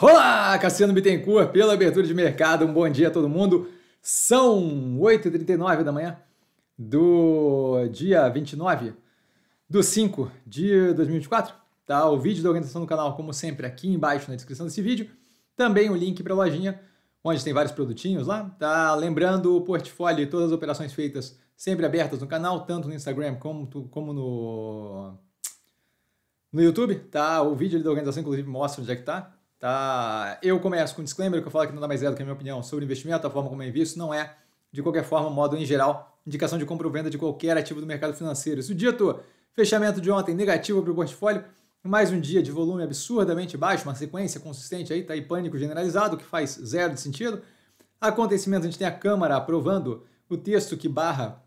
Olá, Cassiano Bittencourt pela Abertura de Mercado, um bom dia a todo mundo. São 8h39 da manhã do dia 29/5/2024. Tá? O vídeo da organização do canal, como sempre, aqui embaixo na descrição desse vídeo. Também o link para a lojinha, onde tem vários produtinhos lá. Tá? Lembrando, o portfólio e todas as operações feitas sempre abertas no canal, tanto no Instagram como no YouTube. Tá? O vídeo da organização, inclusive, mostra onde é que está. Tá, eu começo com um disclaimer que eu falo que não dá mais ideia do que a minha opinião sobre investimento, a forma como eu invisto não é, de qualquer forma, modo em geral, indicação de compra ou venda de qualquer ativo do mercado financeiro. Isso dito, fechamento de ontem negativo para o portfólio, mais um dia de volume absurdamente baixo, uma sequência consistente aí, tá aí pânico generalizado, que faz zero de sentido. Acontecimentos, a gente tem a Câmara aprovando o texto que barra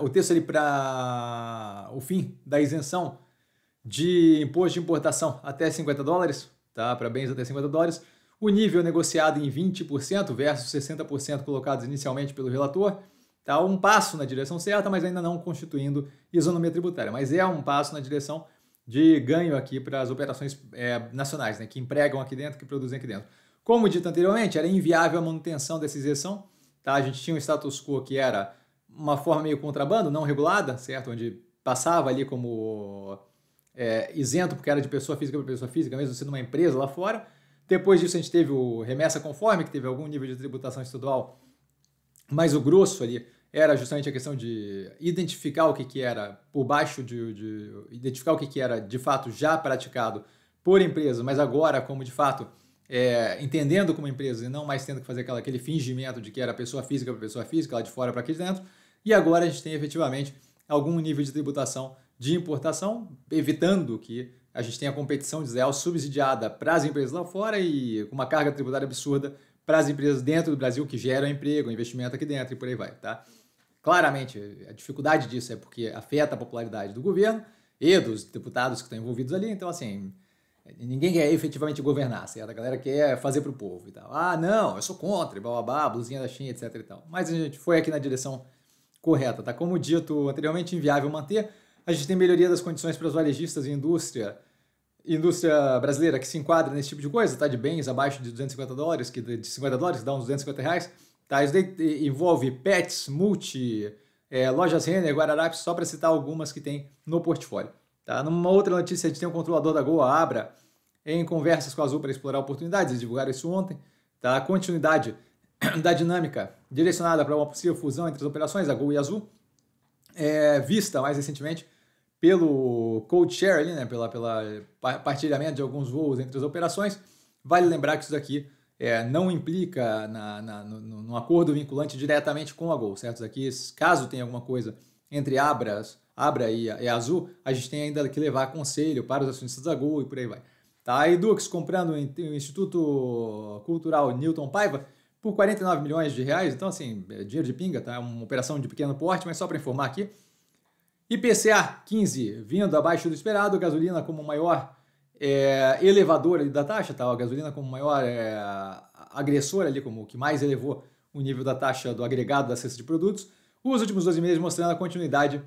o texto ali para o fim da isenção de imposto de importação até 50 dólares, tá? Para bens até 50 dólares, o nível negociado em 20% versus 60% colocados inicialmente pelo relator, tá? Um passo na direção certa, mas ainda não constituindo isonomia tributária, mas é um passo na direção de ganho aqui para as operações nacionais, né? Que empregam aqui dentro, que produzem aqui dentro. Como dito anteriormente, era inviável a manutenção dessa isenção, tá? A gente tinha um status quo que era uma forma meio contrabando, não regulada, certo? Onde passava ali como... isento, porque era de pessoa física para pessoa física, mesmo sendo uma empresa lá fora. Depois disso a gente teve o Remessa Conforme, que teve algum nível de tributação estadual, mas o grosso ali era justamente a questão de identificar o que era por baixo, identificar o que era de fato já praticado por empresa, mas agora como de fato entendendo como empresa e não mais tendo que fazer aquele fingimento de que era pessoa física para pessoa física, lá de fora para aqui dentro. E agora a gente tem efetivamente algum nível de tributação de importação, evitando que a gente tenha competição desleal subsidiada para as empresas lá fora e com uma carga tributária absurda para as empresas dentro do Brasil que geram emprego, investimento aqui dentro e por aí vai, tá? Claramente, a dificuldade disso é porque afeta a popularidade do governo e dos deputados que estão envolvidos ali, então assim, ninguém quer efetivamente governar, certo? A galera quer fazer para o povo e tal. Ah, não, eu sou contra, blá, blá, blá, blusinha da China, etc e tal. Mas a gente foi aqui na direção correta, tá? Como dito anteriormente, inviável manter. A gente tem melhoria das condições para os varejistas e indústria brasileira que se enquadra nesse tipo de coisa, tá? De bens abaixo de 250 dólares, que de 50 dólares que dá uns 250 reais, tá? Isso daí envolve Pets, Multi, Lojas Renner, Guararapes, só para citar algumas que tem no portfólio, tá? Numa outra notícia, a gente tem um controlador da Gol, a Abra, em conversas com a Azul para explorar oportunidades, eles divulgaram isso ontem, tá? A continuidade da dinâmica direcionada para uma possível fusão entre as operações, a Gol e a Azul, vista mais recentemente pelo code-share ali, né, pela partilhamento de alguns voos entre as operações. Vale lembrar que isso daqui não implica num acordo vinculante diretamente com a Gol, certo? Isso aqui, caso tenha alguma coisa entre Abra e Azul, a gente tem ainda que levar conselho para os acionistas da Gol e por aí vai. Tá? A Duques comprando o Instituto Cultural Newton Paiva por 49 milhões de reais, então assim, dinheiro de pinga, tá? É uma operação de pequeno porte, mas só para informar aqui. IPCA 15 vindo abaixo do esperado, gasolina como maior elevador ali da taxa, tá? A gasolina como maior agressor ali, como o que mais elevou o nível da taxa do agregado da cesta de produtos. Os últimos 12 meses mostrando a continuidade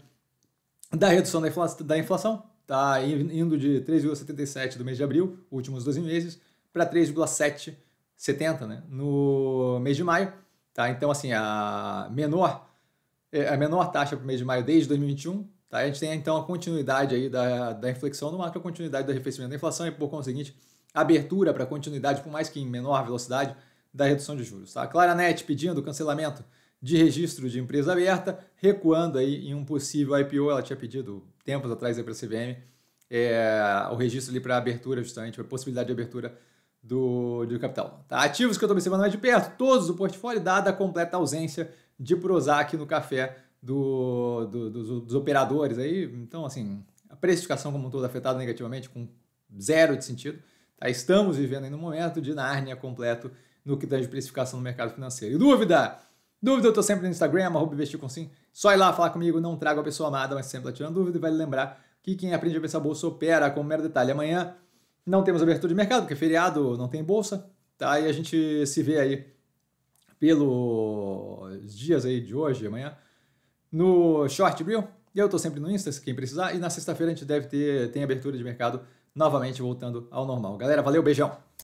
da redução da inflação, tá? Indo de 3,77 do mês de abril, últimos 12 meses, para 3,770, né, no mês de maio, tá? Então assim, a menor taxa para o mês de maio desde 2021, tá? A gente tem então a continuidade aí da inflexão no macro, a continuidade do arrefecimento da inflação e por conseguinte abertura para continuidade, por mais que em menor velocidade, da redução de juros, tá? A Clara Net pedindo cancelamento de registro de empresa aberta, recuando aí em um possível IPO. Ela tinha pedido tempos atrás aí para a CVM o registro ali para abertura, justamente para possibilidade de abertura do capital. Tá? Ativos que eu estou observando mais de perto, todos do portfólio, dada a completa ausência de Prozac no café dos operadores aí. Então, assim, a precificação como um todo afetada negativamente, com zero de sentido. Tá? Estamos vivendo aí no momento de Nárnia completo no que tange precificação no mercado financeiro. E dúvida? Dúvida, eu estou sempre no Instagram, @investir com SIM. Só ir lá falar comigo, não trago a pessoa amada, mas sempre lá tirando dúvida. E vale lembrar que quem aprende a pensar bolsa opera, como mero detalhe. Amanhã não temos abertura de mercado, porque é feriado, não tem bolsa, tá? E a gente se vê aí pelos dias aí de hoje, amanhã, no Short Reel. Eu tô sempre no Insta, se quem precisar, e na sexta-feira a gente tem abertura de mercado novamente voltando ao normal. Galera, valeu, beijão!